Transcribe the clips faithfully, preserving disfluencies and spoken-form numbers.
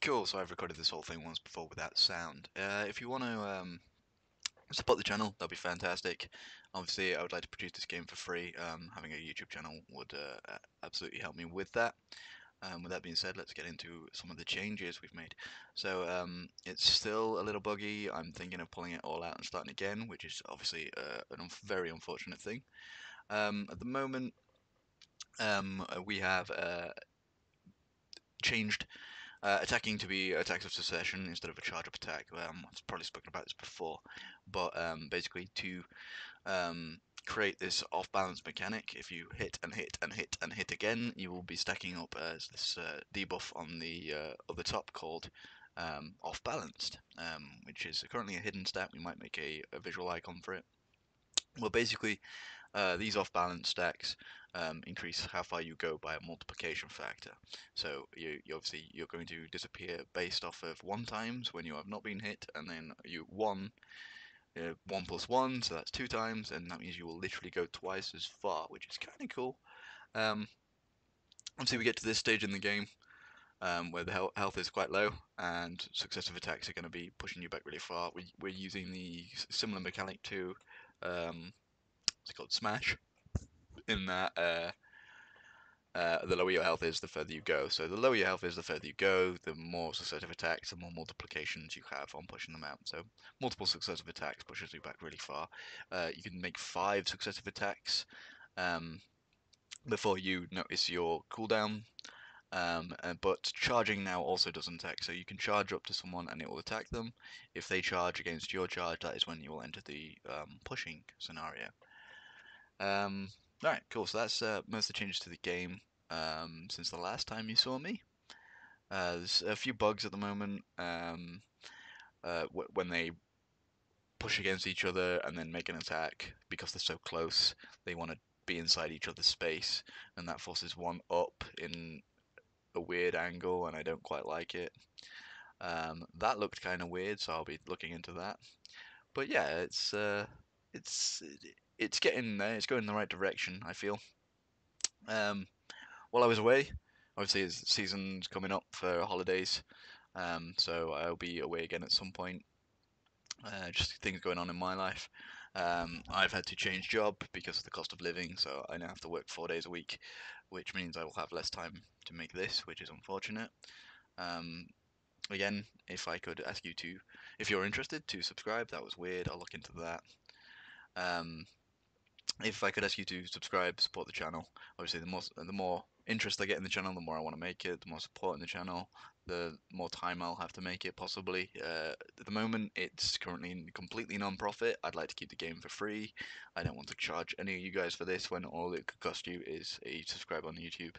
Cool, so I've recorded this whole thing once before without sound. Uh, if you want to um, support the channel, that'd be fantastic. Obviously, I would like to produce this game for free. Um, having a YouTube channel would uh, absolutely help me with that. Um, with that being said, let's get into some of the changes we've made. So um, it's still a little buggy. I'm thinking of pulling it all out and starting again, which is obviously uh, a un very unfortunate thing. Um, at the moment, um, we have uh, changed... Uh, attacking to be attacks of succession instead of a charge-up attack. Um, I've probably spoken about this before, but um, basically to um, create this off-balance mechanic, if you hit and hit and hit and hit again, you will be stacking up as this uh, debuff on the uh, other top called um, off-balanced, um, which is currently a hidden stat. We might make a, a visual icon for it. Well, basically, uh, these off-balance stacks um, increase how far you go by a multiplication factor. So you, you obviously you're going to disappear based off of one times when you have not been hit, and then you one, uh, one plus one, so that's two times, and that means you will literally go twice as far, which is kind of cool. Um, obviously, we get to this stage in the game um, where the he health is quite low, and successive attacks are going to be pushing you back really far. We, we're using the similar mechanic to Um, it's called Smash, in that uh, uh, the lower your health is, the further you go. So the lower your health is, the further you go, the more successive attacks, the more multiplications you have on pushing them out. So multiple successive attacks pushes you back really far. Uh, you can make five successive attacks um, before you notice your cooldown. Um, but charging now also doesn't attack, so you can charge up to someone and it will attack them. If they charge against your charge, that is when you will enter the um, pushing scenario. Um, Alright, cool, so that's uh, most of the changes to the game um, since the last time you saw me. Uh, there's a few bugs at the moment, um, uh, w when they push against each other and then make an attack, because they're so close, they want to be inside each other's space, and that forces one up in a weird angle, and I don't quite like it. Um, that looked kind of weird, so I'll be looking into that. But yeah, it's uh, it's it's getting there. It's going in the right direction, I feel. Um, while I was away, obviously the season's coming up for holidays, um, so I'll be away again at some point. Uh, just things going on in my life. Um, I've had to change job because of the cost of living, so I now have to work four days a week, which means I will have less time to make this, which is unfortunate. Um, again, if I could ask you to, if you're interested, to subscribe. That was weird, I'll look into that. Um, if I could ask you to subscribe, support the channel. Obviously, the more, the more interest I get in the channel, the more I want to make it, the more support in the channel, the more time I'll have to make it, possibly. Uh, at the moment, it's currently completely non-profit. I'd like to keep the game for free. I don't want to charge any of you guys for this when all it could cost you is a subscribe on YouTube,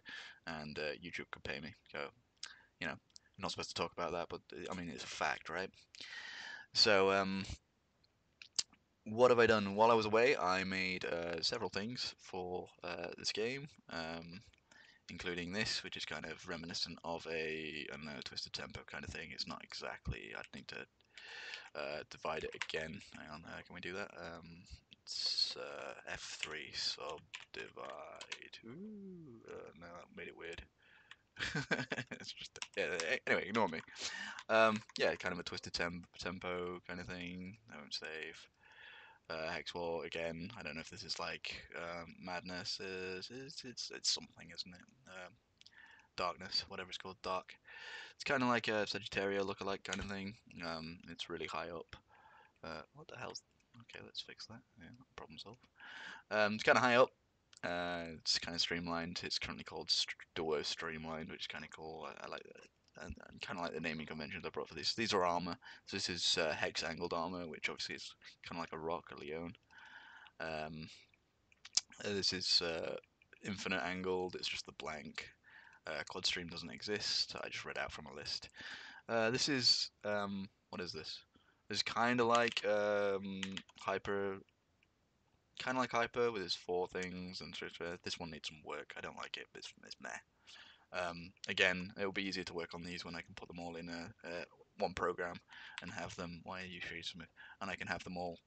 and uh, YouTube could pay me. So, you know, I'm not supposed to talk about that, but, I mean, it's a fact, right? So, um... what have I done? While I was away, I made uh, several things for uh, this game, um, including this, which is kind of reminiscent of a, I don't know, Twisted Tempo kind of thing. It's not exactly. I'd need to uh, divide it again. Hang on, uh, can we do that? Um, it's uh, F three subdivide. Ooh, uh, no, that made it weird. It's just, yeah, anyway, ignore me. Um, yeah, kind of a Twisted temp Tempo kind of thing. I won't save. Uh, Hex War again. I don't know if this is like um, madness. Is, it's, it's it's something, isn't it? Um, darkness, whatever it's called, dark. It's kind of like a Sagittaria lookalike kind of thing. Um, it's really high up. Uh, what the hell's? Okay, let's fix that. Yeah, problem solved. Um, it's kind of high up. Uh, it's kind of streamlined. It's currently called St Duo Streamlined, which is kind of cool. I, I like that. And, and kind of like the naming conventions I brought for this. These are armor. So this is uh, hex angled armor, which obviously is kind of like a rock, a Leon. Um, this is uh, infinite angled. It's just the blank. Uh, quad stream doesn't exist. I just read out from a list. Uh, this is um, what is this? This is kind of like um, hyper. Kind of like hyper with its four things and this one needs some work. I don't like it. But it's, it's meh. Um, again, it will be easier to work on these when I can put them all in a, a one program and have them. Why are you shooting me? And I can have them all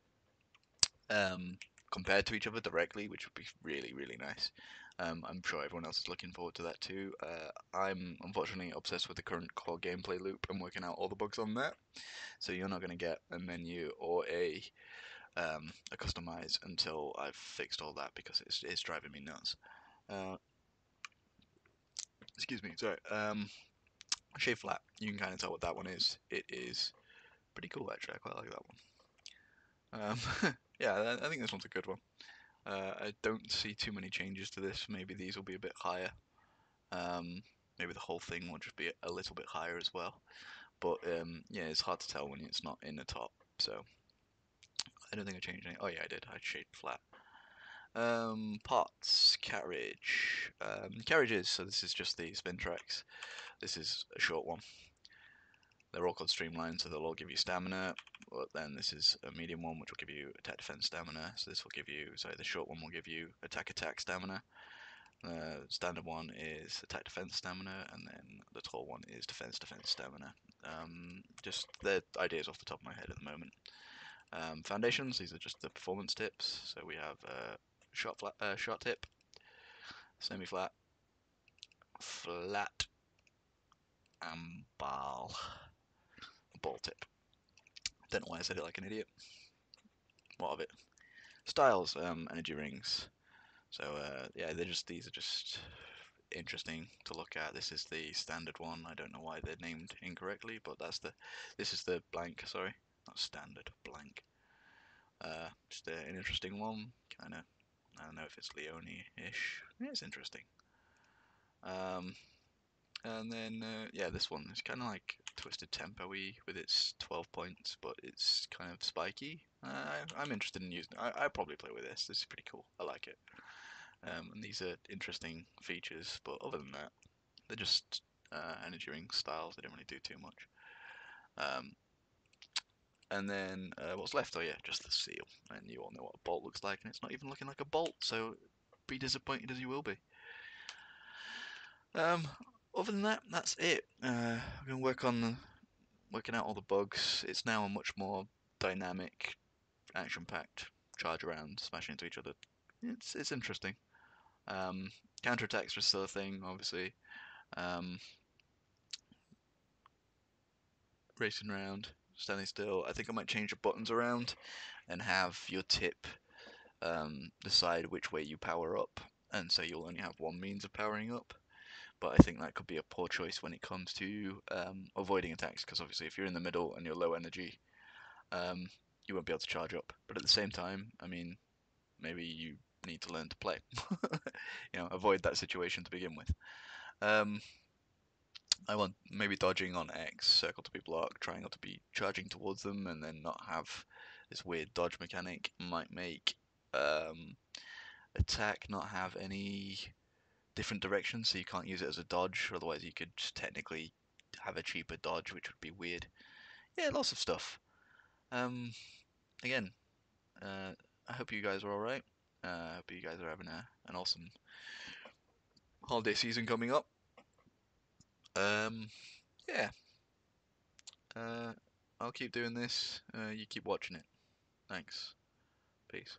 um, compared to each other directly, which would be really, really nice. Um, I'm sure everyone else is looking forward to that too. Uh, I'm unfortunately obsessed with the current core gameplay loop and working out all the bugs on that. So you're not going to get a menu or a um, a customize until I've fixed all that, because it's, it's driving me nuts. Uh, excuse me, sorry. Um, Shave Flat, you can kind of tell what that one is. It is pretty cool actually, I quite like that one. Um, yeah, I think this one's a good one. Uh, I don't see too many changes to this. Maybe these will be a bit higher. Um, maybe the whole thing will just be a little bit higher as well. But um, yeah, it's hard to tell when it's not in the top. So I don't think I changed anything. Oh yeah, I did. I shaped flat. Um, parts, carriage, um, carriages. So this is just the spin tracks. This is a short one. They're all called streamlined, so they'll all give you stamina. But then this is a medium one, which will give you attack defense stamina. So this will give you, sorry, the short one will give you attack attack stamina. Uh, standard one is attack defense stamina, and then the tall one is defense defense stamina. Um, just their ideas off the top of my head at the moment. Um, foundations, these are just the performance tips. So we have uh, shot flat, uh, shot tip, semi flat, flat, and ball. Ball tip. Don't know why I said it like an idiot. What of it? Styles, um, energy rings. So uh, yeah, they're just these are just interesting to look at. This is the standard one. I don't know why they're named incorrectly, but that's the. This is the blank. Sorry, not standard blank. Uh, just uh, an interesting one. Kind of. I don't know if it's Leone-ish. It's interesting. Um. And then, uh, yeah, this one is kind of like Twisted Tempo-y with its twelve points, but it's kind of spiky. Uh, I'm interested in using it. I, I probably play with this. This is pretty cool. I like it. Um, and these are interesting features, but other than that, they're just uh, energy ring styles. They don't really do too much. Um, and then uh, what's left? Oh, yeah, just the seal. And you all know what a bolt looks like, and it's not even looking like a bolt, so be disappointed as you will be. Um... Other than that, that's it. Uh, I'm going to work on the, working out all the bugs. It's now a much more dynamic, action-packed charge around, smashing into each other. It's it's interesting. Um, Counterattacks are still a thing, obviously. Um, racing around, standing still. I think I might change the buttons around and have your tip um, decide which way you power up, and so you'll only have one means of powering up. But I think that could be a poor choice when it comes to um, avoiding attacks, because obviously if you're in the middle and you're low energy, um, you won't be able to charge up. But at the same time, I mean, maybe you need to learn to play. You know, avoid that situation to begin with. Um, I want maybe dodging on X, circle to be blocked, triangle to be charging towards them, and then not have this weird dodge mechanic. Might make um, attack not have any different directions, so you can't use it as a dodge, otherwise you could just technically have a cheaper dodge, which would be weird. Yeah, lots of stuff. Um, again, uh, I hope you guys are alright. I uh, hope you guys are having a, an awesome holiday season coming up. Um, yeah. Uh, I'll keep doing this. Uh, you keep watching it. Thanks. Peace.